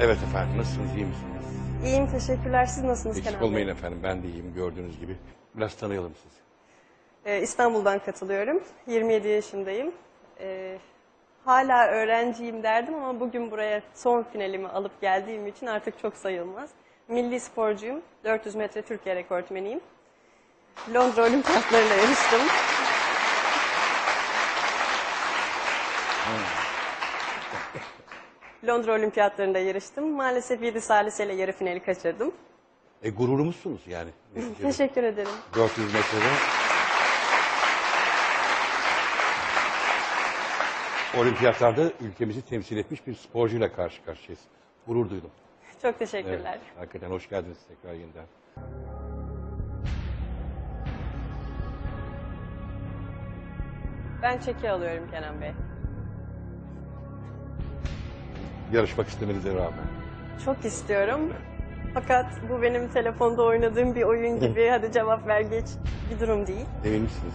Evet efendim, nasılsınız, iyi misiniz? İyiyim, teşekkürler. Siz nasılsınız Kenan Bey? Eksik olmayın efendim, ben de iyiyim gördüğünüz gibi. Biraz tanıyalım sizi. İstanbul'dan katılıyorum. 27 yaşındayım. Hala öğrenciyim derdim ama bugün buraya son finalimi alıp geldiğim için artık çok sayılmaz. Milli sporcuyum, 400 metre Türkiye rekortmeniyim. Londra Olimpiyatları'na yarıştım. Londra Olimpiyatları'nda yarıştım. Maalesef 7 saliseyle yarı finali kaçırdım. Gururumuzsunuz yani. Teşekkür ederim. 400 metrede olimpiyatlarda ülkemizi temsil etmiş bir sporcuyla karşı karşıyayız. Gurur duydum. Çok teşekkürler. Evet, hakikaten hoş geldiniz tekrar yeniden. Ben çeki alıyorum Kenan Bey. Yarışmak istemenize rağmen. Çok istiyorum. Fakat bu benim telefonda oynadığım bir oyun gibi hadi cevap ver geç bir durum değil. Emin misiniz?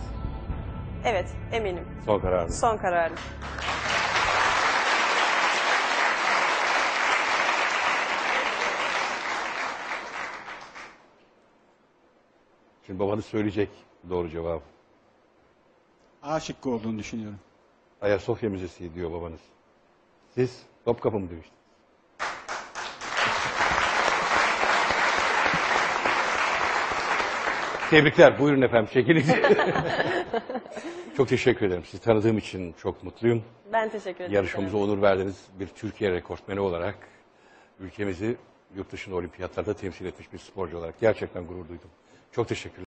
Evet, eminim. Son kararım. Son kararım. Şimdi babanız söyleyecek doğru cevabı. A şıkkı olduğunu düşünüyorum. Ayasofya Müzesi diyor babanız. Siz Topkapı mı demiştiniz? Tebrikler. Buyurun efendim. Çekiliniz. Çok teşekkür ederim. Sizi tanıdığım için çok mutluyum. Ben teşekkür ederim. Yarışmamıza onur verdiniz. Bir Türkiye rekortmeni olarak ülkemizi yurt dışında olimpiyatlarda temsil etmiş bir sporcu olarak gerçekten gurur duydum. Çok teşekkür ederim.